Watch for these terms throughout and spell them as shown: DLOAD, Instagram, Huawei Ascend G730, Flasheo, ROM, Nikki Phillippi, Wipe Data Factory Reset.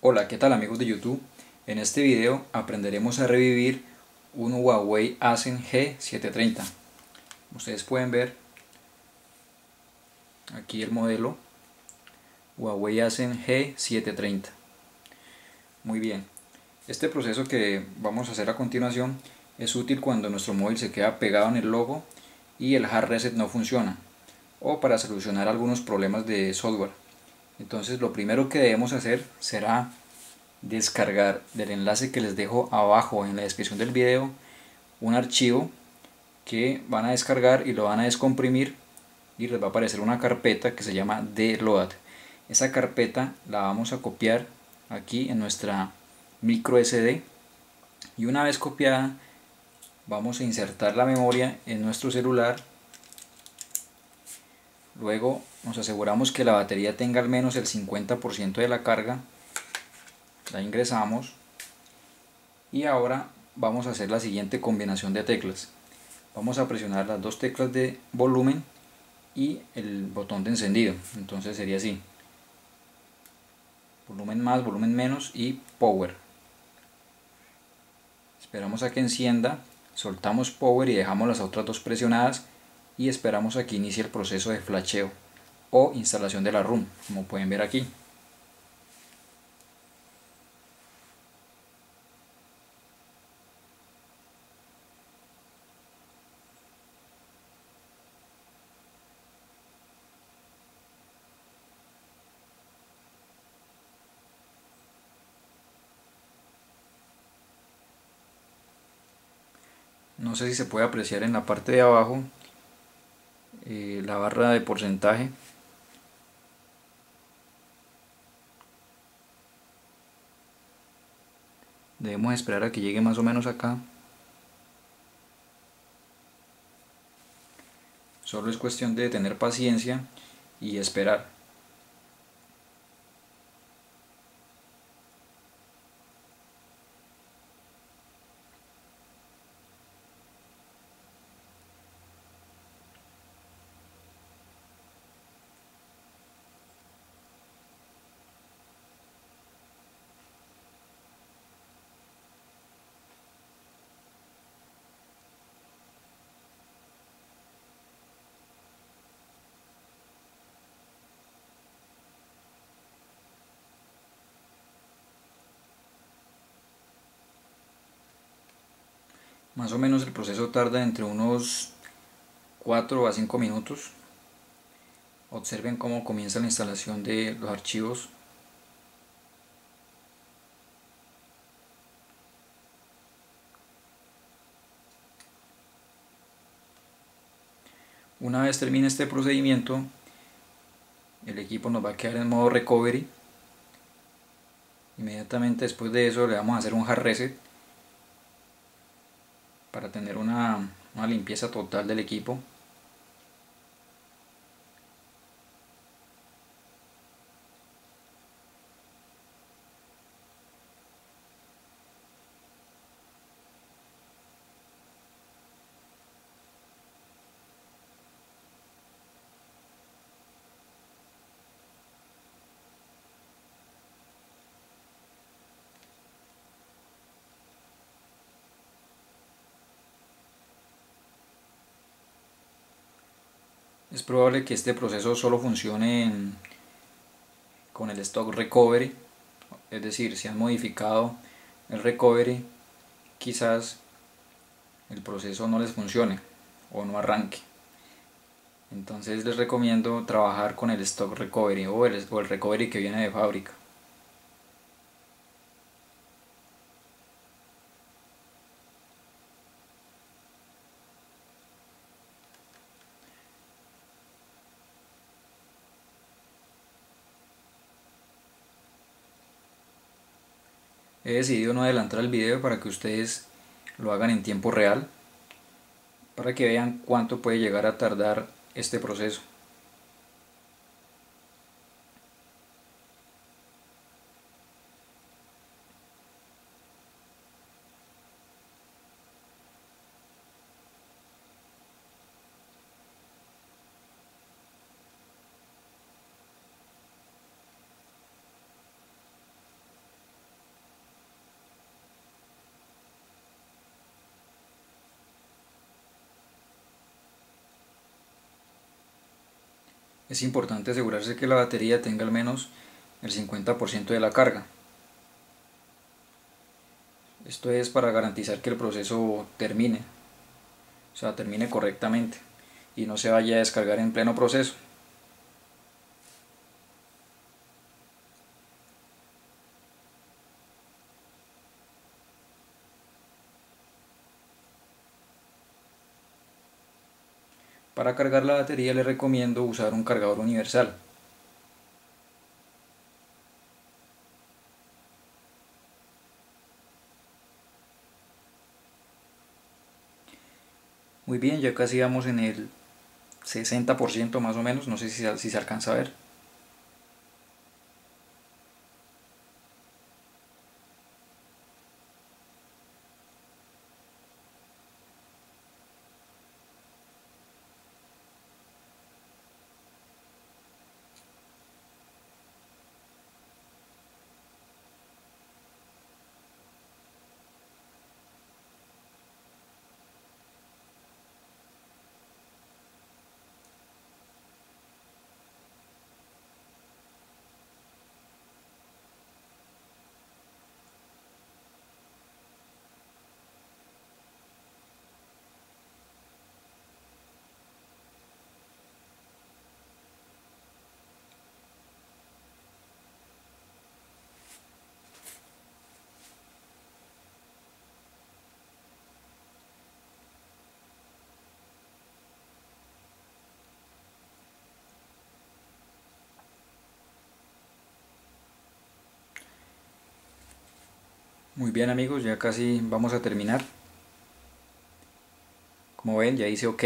Hola, ¿qué tal amigos de YouTube? En este video aprenderemos a revivir un Huawei Ascend G730. Como ustedes pueden ver, aquí el modelo Huawei Ascend G730. Muy bien, este proceso que vamos a hacer a continuación es útil cuando nuestro móvil se queda pegado en el logo y el hard reset no funciona, o para solucionar algunos problemas de software. Entonces lo primero que debemos hacer será descargar del enlace que les dejo abajo en la descripción del video un archivo que van a descargar y lo van a descomprimir y les va a aparecer una carpeta que se llama DLOAD. Esa carpeta la vamos a copiar aquí en nuestra micro SD y una vez copiada vamos a insertar la memoria en nuestro celular. Luego nos aseguramos que la batería tenga al menos el 50% de la carga, la ingresamos y ahora vamos a hacer la siguiente combinación de teclas. Vamos a presionar las dos teclas de volumen y el botón de encendido, entonces sería así: volumen más, volumen menos y power. Esperamos a que encienda, soltamos power y dejamos las otras dos presionadas y esperamos a que inicie el proceso de flasheo o instalación de la ROM, como pueden ver aquí. No sé si se puede apreciar en la parte de abajo la barra de porcentaje, debemos esperar a que llegue más o menos acá. Solo es cuestión de tener paciencia y esperar. Más o menos el proceso tarda entre unos 4 a 5 minutos. Observen cómo comienza la instalación de los archivos. Una vez termine este procedimiento, el equipo nos va a quedar en modo recovery. Inmediatamente después de eso le vamos a hacer un hard reset para tener una limpieza total del equipo. Es probable que este proceso solo funcione con el stock recovery, es decir, si han modificado el recovery, quizás el proceso no les funcione o no arranque. Entonces les recomiendo trabajar con el stock recovery o el recovery que viene de fábrica. He decidido no adelantar el video para que ustedes lo hagan en tiempo real, para que vean cuánto puede llegar a tardar este proceso. es importante asegurarse que la batería tenga al menos el 50% de la carga. Esto es para garantizar que el proceso termine, o sea, termine correctamente y no se vaya a descargar en pleno proceso. Para cargar la batería les recomiendo usar un cargador universal. Muy bien, ya casi vamos en el 60% más o menos, no sé si se alcanza a ver. Muy bien amigos, ya casi vamos a terminar. Como ven, ya hice OK.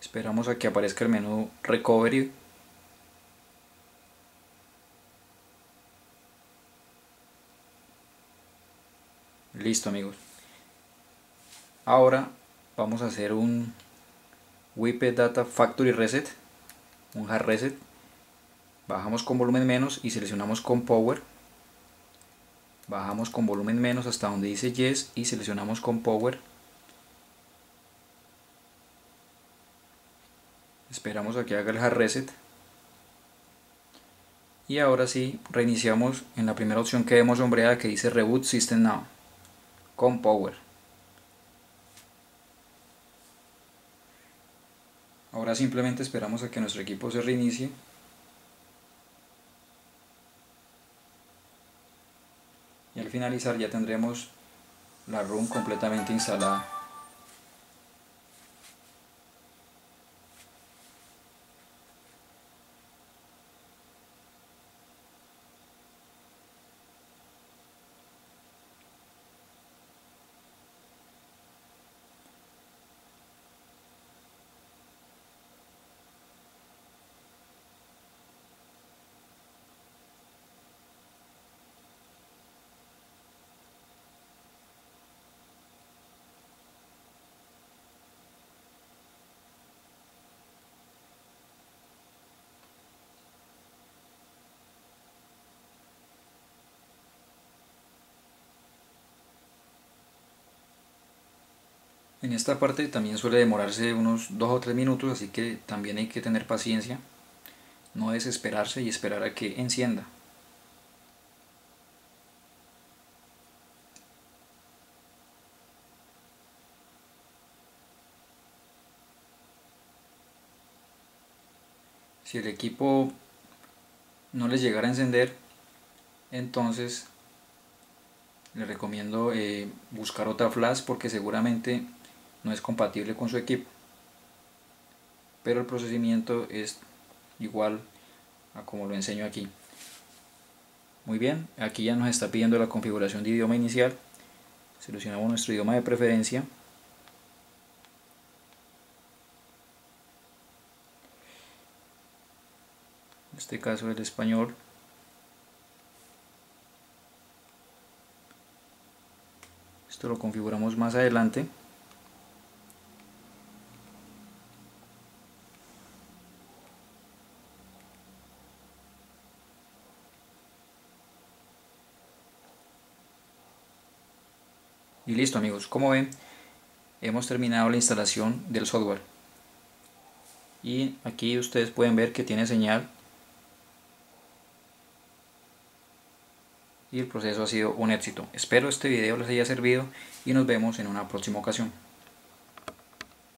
Esperamos a que aparezca el menú Recovery. Listo amigos. Ahora vamos a hacer un Wipe Data Factory Reset, un hard reset. Bajamos con volumen menos y seleccionamos con Power. Bajamos con volumen menos hasta donde dice Yes y seleccionamos con Power. Esperamos a que haga el hard reset. Y ahora sí, reiniciamos en la primera opción que vemos sombreada que dice Reboot System Now con Power. Ahora simplemente esperamos a que nuestro equipo se reinicie. Y al finalizar ya tendremos la ROM completamente instalada. En esta parte también suele demorarse unos 2 o 3 minutos, así que también hay que tener paciencia, no desesperarse y esperar a que encienda. Si el equipo no les llegara a encender, entonces les recomiendo buscar otra flash porque seguramente no es compatible con su equipo, pero el procedimiento es igual a como lo enseño aquí. Muy bien, aquí ya nos está pidiendo la configuración de idioma inicial. Seleccionamos nuestro idioma de preferencia en este caso el español. Esto lo configuramos más adelante. Y listo amigos, como ven, hemos terminado la instalación del software. y aquí ustedes pueden ver que tiene señal y el proceso ha sido un éxito. Espero este video les haya servido y nos vemos en una próxima ocasión.